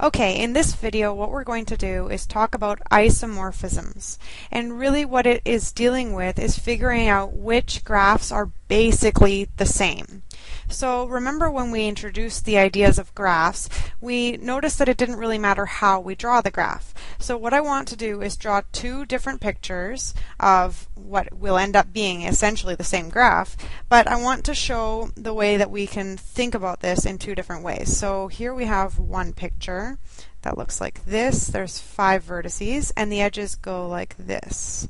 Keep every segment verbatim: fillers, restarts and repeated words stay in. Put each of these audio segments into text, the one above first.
Okay, in this video what we're going to do is talk about isomorphisms, and really what it is dealing with is figuring out which graphs are basically the same. So remember when we introduced the ideas of graphs, we noticed that it didn't really matter how we draw the graph. So what I want to do is draw two different pictures of what will end up being essentially the same graph, but I want to show the way that we can think about this in two different ways. So here we have one picture that looks like this. There's five vertices and the edges go like this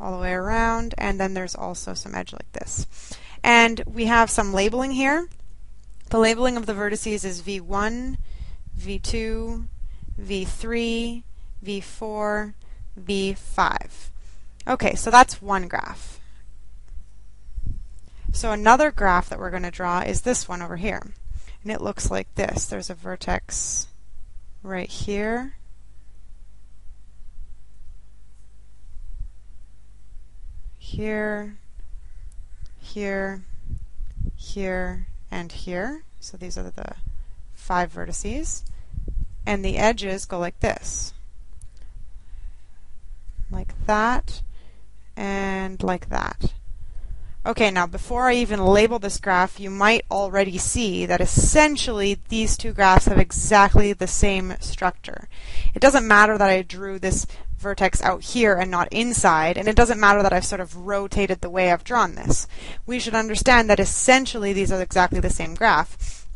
all the way around, and then there's also some edge like this. And we have some labeling here. The labeling of the vertices is V one, V two, V three, V four, V five. Okay, so that's one graph. So another graph that we're going to draw is this one over here. And it looks like this. There's a vertex right here. Here, here, here, and here. So these are the five vertices. And the edges go like this. Like that, and like that. Okay, now before I even label this graph, you might already see that essentially these two graphs have exactly the same structure. It doesn't matter that I drew this vertex out here and not inside, and it doesn't matter that I've sort of rotated the way I've drawn this. We should understand that essentially these are exactly the same graph.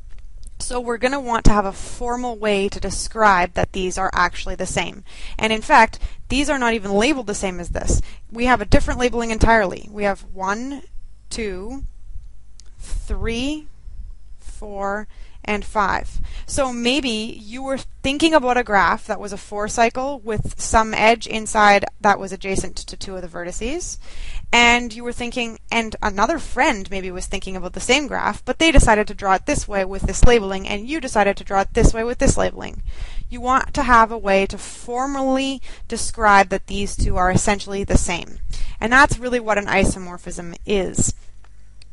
So we're going to want to have a formal way to describe that these are actually the same. And in fact, these are not even labeled the same as this. We have a different labeling entirely. We have one, two, three, four, and five. So maybe you were thinking about a graph that was a four cycle with some edge inside that was adjacent to two of the vertices, and you were thinking, and another friend maybe was thinking about the same graph, but they decided to draw it this way with this labeling, and you decided to draw it this way with this labeling. You want to have a way to formally describe that these two are essentially the same. And that's really what an isomorphism is.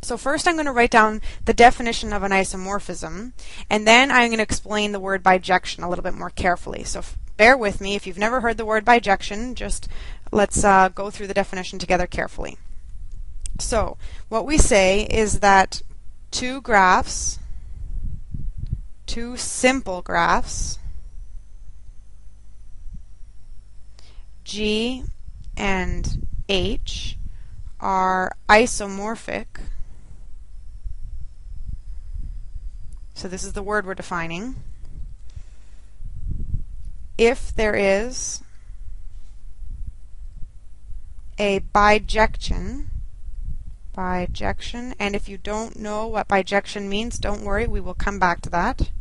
So first I'm going to write down the definition of an isomorphism, and then I'm going to explain the word bijection a little bit more carefully. So bear with me. If you've never heard the word bijection, just let's uh, go through the definition together carefully. So what we say is that two graphs, two simple graphs, G and H, are isomorphic. So this is the word we're defining. If there is a bijection, bijection, and if you don't know what bijection means, don't worry, we will come back to that.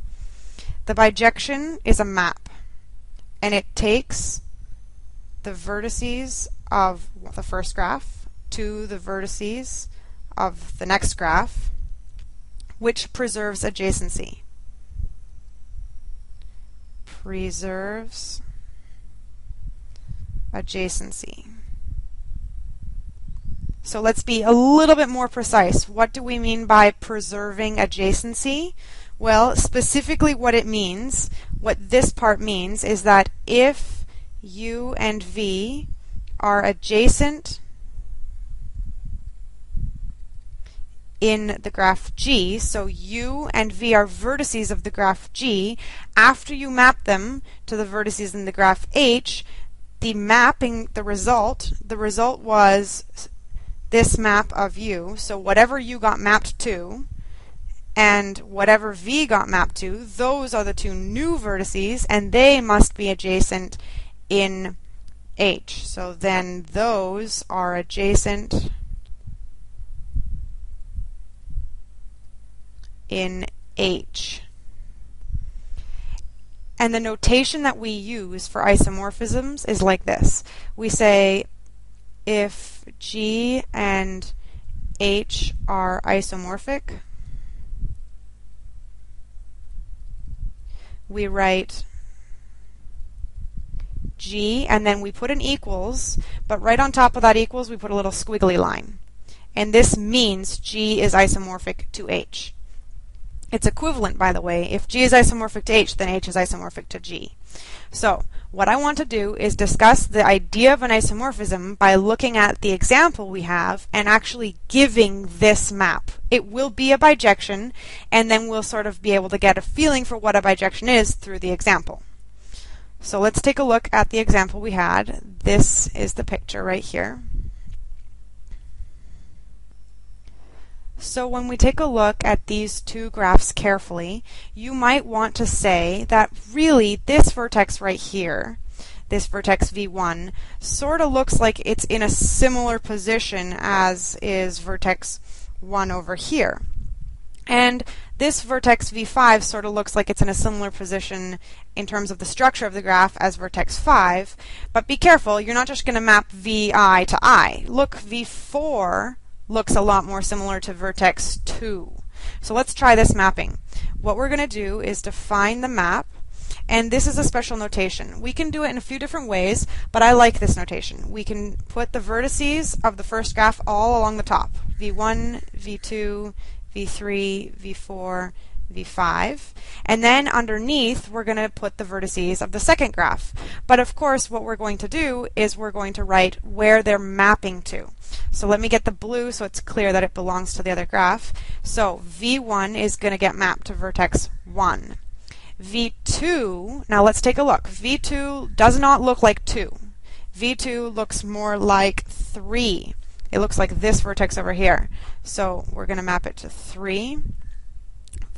The bijection is a map, and it takes the vertices of the first graph to the vertices of the next graph, which preserves adjacency. Preserves adjacency. So let's be a little bit more precise. What do we mean by preserving adjacency? Well, specifically what it means, what this part means, is that if U and V are adjacent in the graph G, so U and V are vertices of the graph G, after you map them to the vertices in the graph H, the mapping, the result, the result was this map of U. So whatever U got mapped to and whatever V got mapped to, those are the two new vertices, and they must be adjacent in H. So then those are adjacent in H. And the notation that we use for isomorphisms is like this. We say if G and H are isomorphic, we write G and then we put an equals, but right on top of that equals we put a little squiggly line. And this means G is isomorphic to H. It's equivalent, by the way, if G is isomorphic to H, then H is isomorphic to G. So what I want to do is discuss the idea of an isomorphism by looking at the example we have and actually giving this map. It will be a bijection, and then we'll sort of be able to get a feeling for what a bijection is through the example. So let's take a look at the example we had. This is the picture right here. So when we take a look at these two graphs carefully, you might want to say that really this vertex right here, this vertex v one, sort of looks like it's in a similar position as is vertex one over here. And this vertex v five sort of looks like it's in a similar position in terms of the structure of the graph as vertex five. But be careful, you're not just going to map vi to I. Look, v four looks a lot more similar to vertex two. So let's try this mapping. What we're going to do is define the map, and this is a special notation. We can do it in a few different ways, but I like this notation. We can put the vertices of the first graph all along the top, v one, v two, v three, v four, v five, and then underneath we're going to put the vertices of the second graph. But of course what we're going to do is we're going to write where they're mapping to. So let me get the blue so it's clear that it belongs to the other graph. So v one is going to get mapped to vertex one. v two, now let's take a look. v two does not look like two. v two looks more like three. It looks like this vertex over here. So we're going to map it to three.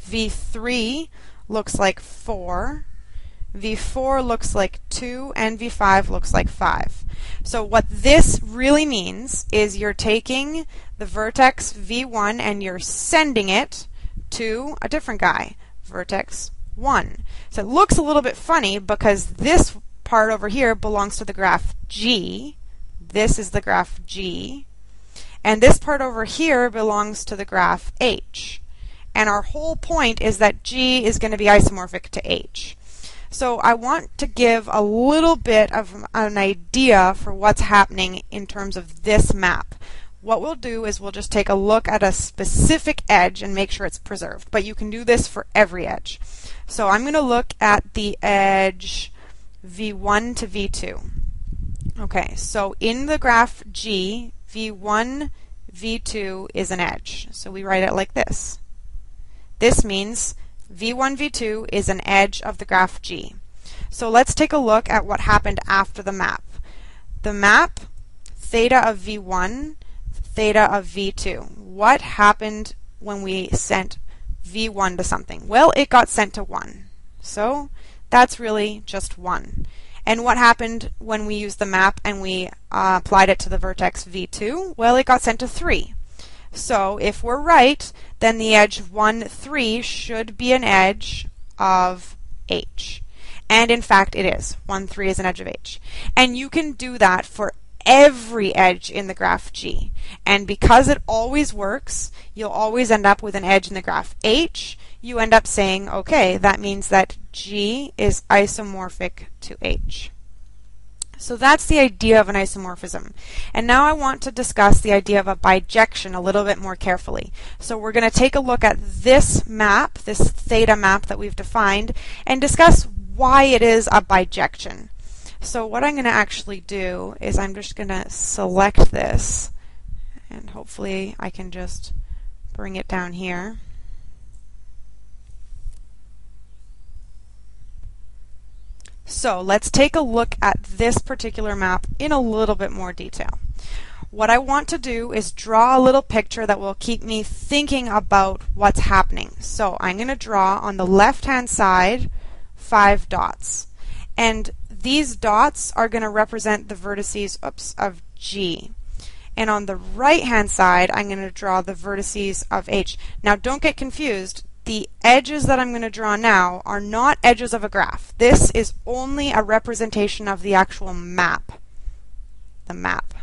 v three looks like four, v four looks like two, and v five looks like five. So what this really means is you're taking the vertex v one and you're sending it to a different guy, vertex one. So it looks a little bit funny because this part over here belongs to the graph G. This is the graph G. And this part over here belongs to the graph H. And our whole point is that G is going to be isomorphic to H. So I want to give a little bit of an idea for what's happening in terms of this map. What we'll do is we'll just take a look at a specific edge and make sure it's preserved. But you can do this for every edge. So I'm going to look at the edge v one to v two. Okay, so in the graph G, v one, v two is an edge. So we write it like this. This means v one, v two is an edge of the graph G. So let's take a look at what happened after the map. The map, theta of v one, theta of v two. What happened when we sent v one to something? Well, it got sent to one. So that's really just one. And what happened when we used the map and we uh, applied it to the vertex v two? Well, it got sent to three. So if we're right, then the edge one, three should be an edge of H. And in fact, it is. one, three is an edge of H. And you can do that for every edge in the graph G. And because it always works, you'll always end up with an edge in the graph H. You end up saying, okay, that means that G is isomorphic to H. So that's the idea of an isomorphism. And now I want to discuss the idea of a bijection a little bit more carefully. So we're going to take a look at this map, this theta map that we've defined, and discuss why it is a bijection. So what I'm going to actually do is I'm just going to select this, and hopefully I can just bring it down here. So let's take a look at this particular map in a little bit more detail. What I want to do is draw a little picture that will keep me thinking about what's happening. So I'm going to draw on the left-hand side five dots. And these dots are going to represent the vertices oops, of G. And on the right-hand side, I'm going to draw the vertices of H. Now don't get confused. The edges that I'm going to draw now are not edges of a graph. This is only a representation of the actual map, the map.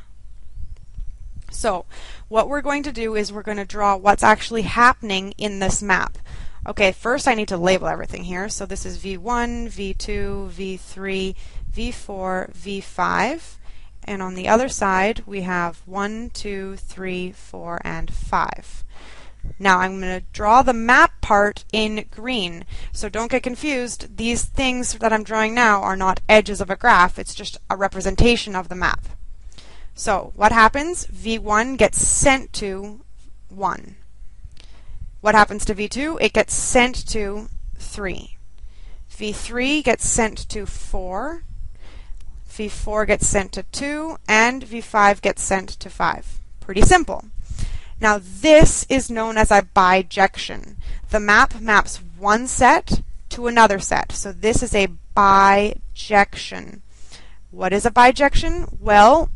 So what we're going to do is we're going to draw what's actually happening in this map. Okay, first I need to label everything here. So this is v one, v two, v three, v four, v five. And on the other side, we have one, two, three, four, and five. Now I'm going to draw the map part in green. So don't get confused. These things that I'm drawing now are not edges of a graph. It's just a representation of the map. So what happens? V one gets sent to one. What happens to V two? It gets sent to three. V three gets sent to four. V four gets sent to two, and V five gets sent to five. Pretty simple. Now this is known as a bijection. The map maps one set to another set. So this is a bijection. What is a bijection? Well,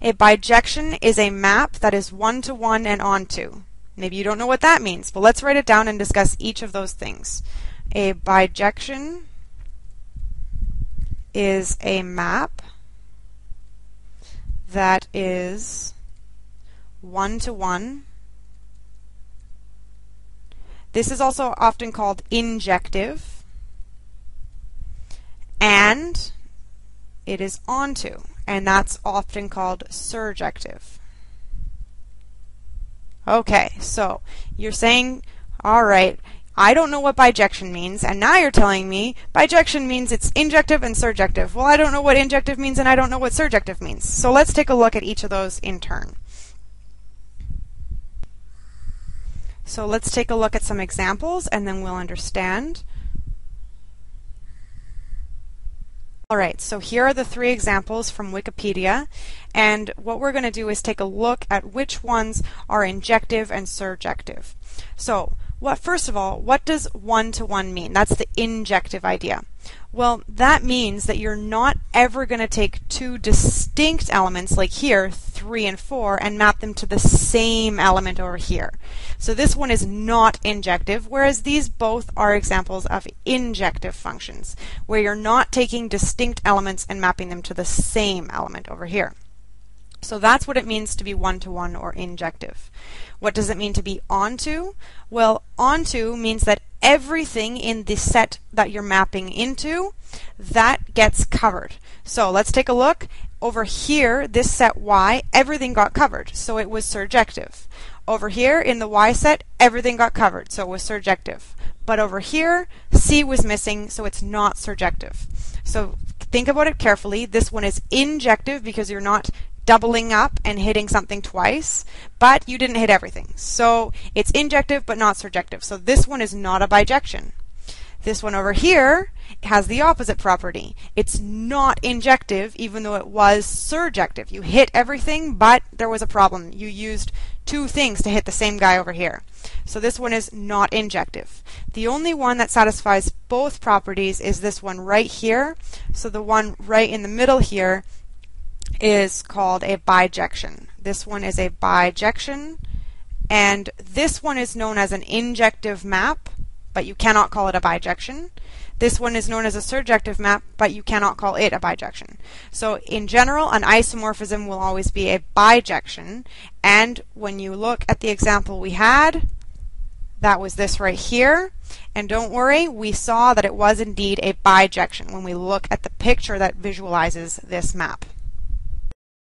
a bijection is a map that is one-to-one and onto. Maybe you don't know what that means, but let's write it down and discuss each of those things. A bijection is a map that is one-to-one. This is also often called injective, and it is onto, and that's often called surjective. Okay, so you're saying, all right, I don't know what bijection means, and now you're telling me bijection means it's injective and surjective. Well, I don't know what injective means, and I don't know what surjective means. So let's take a look at each of those in turn. So let's take a look at some examples, and then we'll understand. All right, so here are the three examples from Wikipedia, and what we're going to do is take a look at which ones are injective and surjective. So, what, first of all, what does one-to-one mean? That's the injective idea. Well, that means that you're not ever going to take two distinct elements, like here, three and four, and map them to the same element over here. So this one is not injective, whereas these both are examples of injective functions, where you're not taking distinct elements and mapping them to the same element over here. So that's what it means to be one-to-one or injective. What does it mean to be onto? Well, onto means that everything in the set that you're mapping into, that gets covered. So let's take a look. Over here, this set Y, everything got covered, so it was surjective. Over here in the Y set, everything got covered, so it was surjective. But over here, C was missing, so it's not surjective. So think about it carefully. This one is injective because you're not doubling up and hitting something twice, but you didn't hit everything. So it's injective but not surjective. So this one is not a bijection. This one over here has the opposite property. It's not injective even though it was surjective. You hit everything, but there was a problem. You used two things to hit the same guy over here. So this one is not injective. The only one that satisfies both properties is this one right here. So the one right in the middle here is called a bijection. This one is a bijection, and this one is known as an injective map, but you cannot call it a bijection. This one is known as a surjective map, but you cannot call it a bijection. So in general, an isomorphism will always be a bijection, and when you look at the example we had, that was this right here. And don't worry, we saw that it was indeed a bijection when we look at the picture that visualizes this map.